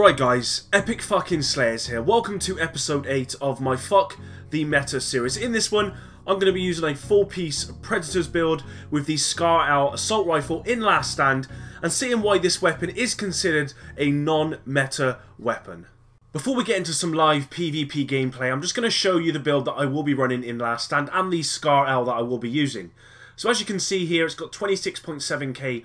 Alright guys, Epic Fucking Slayers here. Welcome to episode 8 of my Fuck the Meta series. In this one, I'm going to be using a 4-piece Predator's build with the Scar-L assault rifle in Last Stand and seeing why this weapon is considered a non-meta weapon. Before we get into some live PvP gameplay, I'm just going to show you the build that I will be running in Last Stand and the Scar-L that I will be using. So as you can see here, it's got 26.7k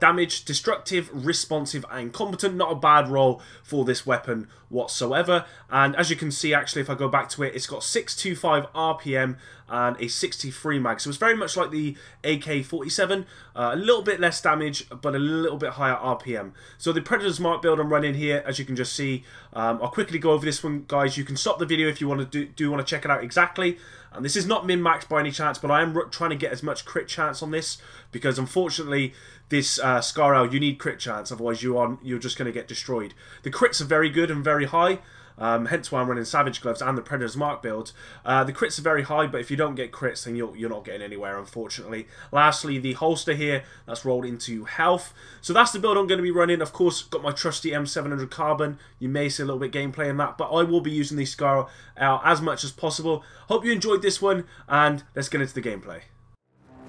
damage, destructive, responsive and competent. Not a bad roll for this weapon whatsoever. And as you can see, actually, if I go back to it, it's got 625 RPM and a 63 mag. So it's very much like the AK-47. A little bit less damage, but a little bit higher RPM. So the Predator's Mark build I'm running here, as you can just see, I'll quickly go over this one, guys. You can stop the video if you want to do want to check it out exactly. And this is not min-max by any chance, but I am trying to get as much crit chance on this because, unfortunately, this Scar-L, you need crit chance. Otherwise, you're just going to get destroyed. The crits are very good and very high. Hence why I'm running Savage Gloves and the Predator's Mark build. The crits are very high, but if you don't get crits, then you're not getting anywhere, unfortunately. Lastly, the holster here, that's rolled into health. So that's the build I'm going to be running. Of course, got my trusty M700 carbon. You may see a little bit gameplay in that, but I will be using the Scar-L out as much as possible. Hope you enjoyed this one, and let's get into the gameplay.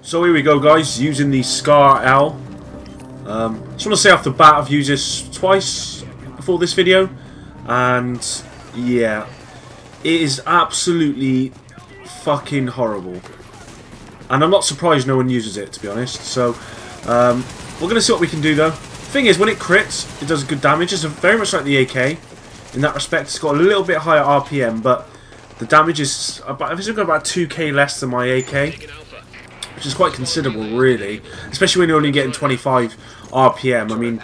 So here we go, guys, using the Scar-L. Just want to say off the bat, I've used this twice before this video. And yeah, it is absolutely fucking horrible, and I'm not surprised no one uses it, to be honest. So we're gonna see what we can do. Though, thing is, when it crits, it does good damage. It's very much like the AK in that respect. It's got a little bit higher RPM, but the damage is about, I think it's got about 2k less than my AK, which is quite considerable, really, especially when you're only getting 25 RPM. I mean,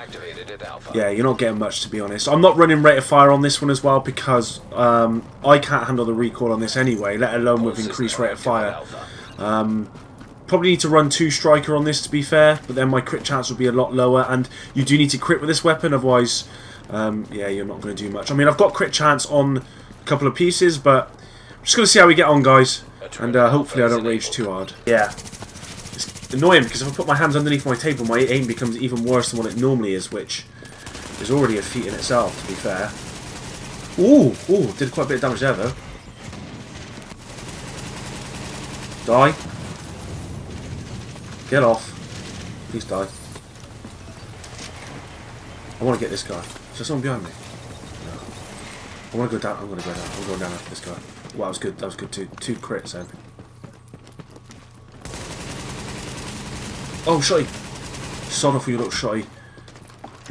yeah, you're not getting much, to be honest. I'm not running rate of fire on this one as well because I can't handle the recoil on this anyway, let alone with increased rate of fire. Probably need to run 2 striker on this, to be fair, but then my crit chance would be a lot lower, and you do need to crit with this weapon, otherwise, yeah, you're not going to do much. I mean, I've got crit chance on a couple of pieces, but I'm just going to see how we get on, guys, and hopefully I don't rage too hard. Yeah. Annoying, because if I put my hands underneath my table, my aim becomes even worse than what it normally is, which is already a feat in itself, to be fair. Ooh, ooh, did quite a bit of damage there, though. Die. Get off. Please die. I want to get this guy. Is there someone behind me? No. I want to go down. I'm going to go down. I'm going down after this guy. Wow, that was good. That was good. Two crits, then. Oh, shotty. Sod off with your little shotty.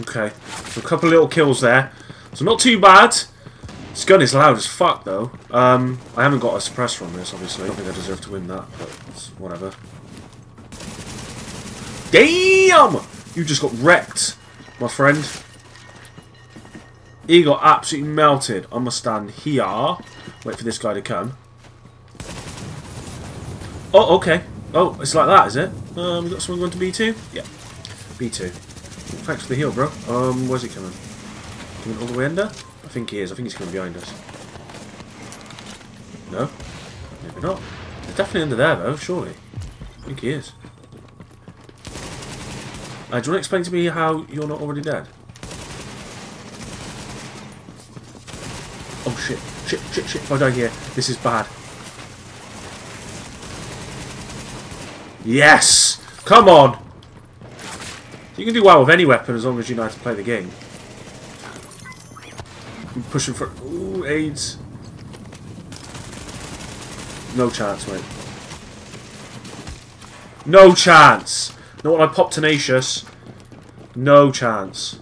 Okay. So a couple of little kills there. So not too bad. This gun is loud as fuck, though. I haven't got a suppressor on this, obviously. I don't think I deserve to win that, but whatever. Damn! You just got wrecked, my friend. He got absolutely melted. I'm going to stand here. Wait for this guy to come. Oh, okay. Oh, it's like that, is it? We've got someone going to B2? Yeah. B2. Thanks for the heal, bro. Where's he coming? Coming all the way under? I think he is. I think he's coming behind us. No? Maybe not. He's definitely under there, though, surely. I think he is. Do you want to explain to me how you're not already dead? Oh, shit. Shit, shit, shit. If I die here, this is bad. Yes! Come on! You can do well with any weapon as long as you know how to play the game. I'm pushing for... Ooh, AIDS. No chance, mate. No chance! Not when I pop Tenacious. No chance.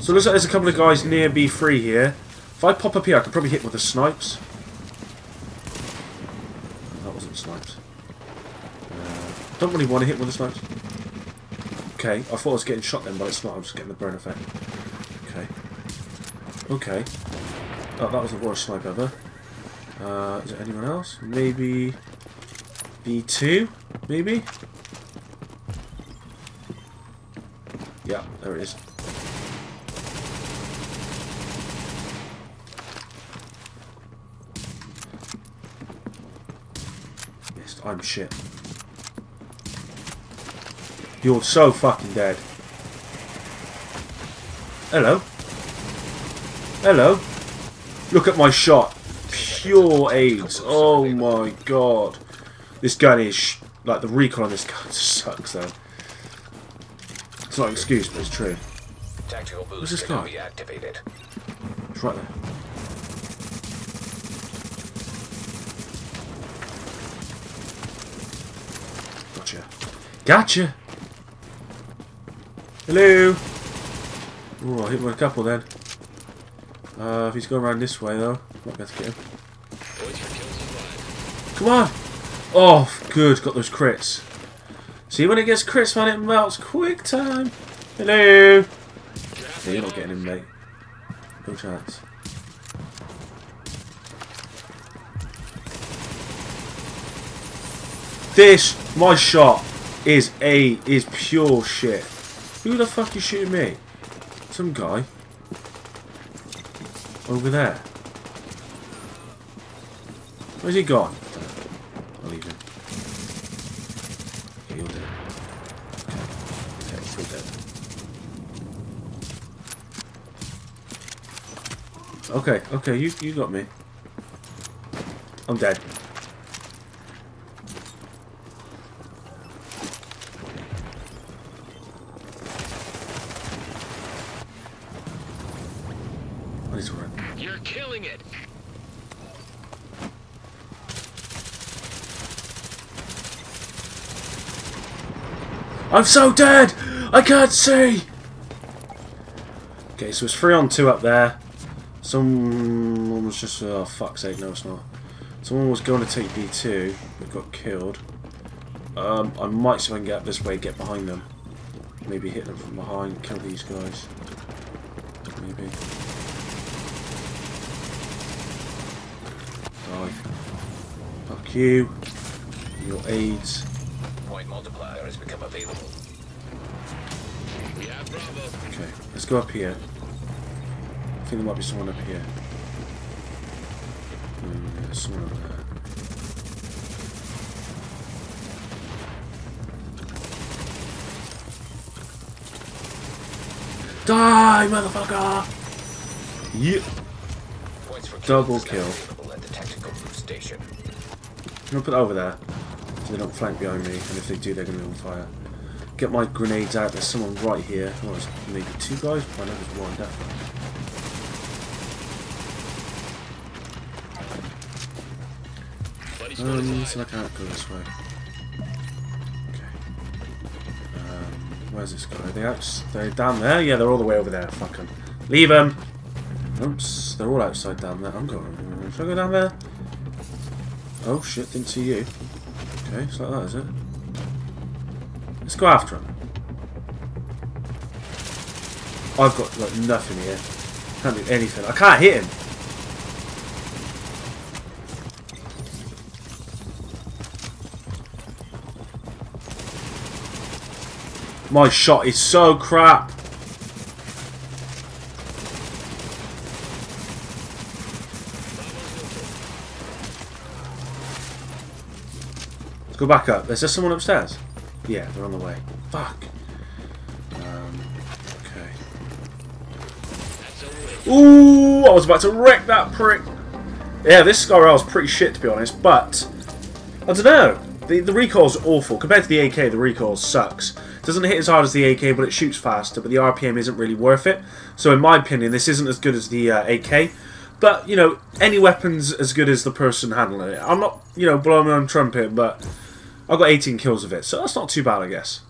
So it looks like there's a couple of guys near B3 here. If I pop up here, I could probably hit with the snipes. That wasn't snipes. Don't really want to hit with the snipes. Okay, I thought I was getting shot then, but it's not. I'm just getting the burn effect. Okay. Okay. Oh, that was the worst snipe ever. Is there anyone else? Maybe... B2? Maybe? Yeah, there it is. just, I'm shit. You're so fucking dead. Hello. Hello. Look at my shot. Pure AIDS. Oh my god. This gun is, like, the recoil on this gun sucks though. It's not an excuse, but it's true. What's this guy? It's right there. Gotcha. Gotcha! Hello! Ooh, I hit my couple then. If he's going around this way though, I'm not going to get him. Come on! Oh, good, got those crits. See, when it gets crits, man, it melts quick time. Hello! Yeah, you're not getting him, mate. No chance. This, my shot, is pure shit. Who the fuck is shooting me? Some guy. Over there. Where's he gone? I'll leave him. Yeah, you're dead. Okay, you're dead. Okay, okay, you got me. I'm dead. You're killing it. I'm so dead. I can't see. Okay, so it's 3 on 2 up there. Someone was just, oh fuck's sake, no, it's not. Someone was going to take B2, but got killed. I might see if I can get up this way, get behind them, maybe hit them from behind, kill these guys, maybe. Fuck you. Your aids. Point multiplier has become available. Yeah, bravo. Okay, let's go up here. I think there might be someone up here. There's someone up there. Die, motherfucker! Yep. Yeah. Double kill. Station. I'm going to put that over there so they don't flank behind me, and if they do they're going to be on fire. Get my grenades out, there's someone right here. Oh, there's maybe 2 guys? I know there's 1, definitely. So I can't go this way. Okay. Where's this guy? Are they out? They're down there? Yeah, they're all the way over there. Fuck them. Leave them! Oops, they're all outside down there. I'm going. Should I go down there? Oh shit, didn't see you. Okay, it's like that, is it? Let's go after him. I've got like nothing here. Can't do anything. I can't hit him. My shot is so crap. Go back up. Is there someone upstairs? Yeah, they're on the way. Fuck. Okay. Ooh, I was about to wreck that prick. Yeah, this Scar-L's pretty shit to be honest, but I don't know. The recoil's awful. Compared to the AK, the recoil sucks. It doesn't hit as hard as the AK, but it shoots faster, but the RPM isn't really worth it. So in my opinion, this isn't as good as the AK. But, you know, any weapon's as good as the person handling it. I'm not, you know, blowing my own trumpet, but I've got 18 kills of it, so that's not too bad, I guess.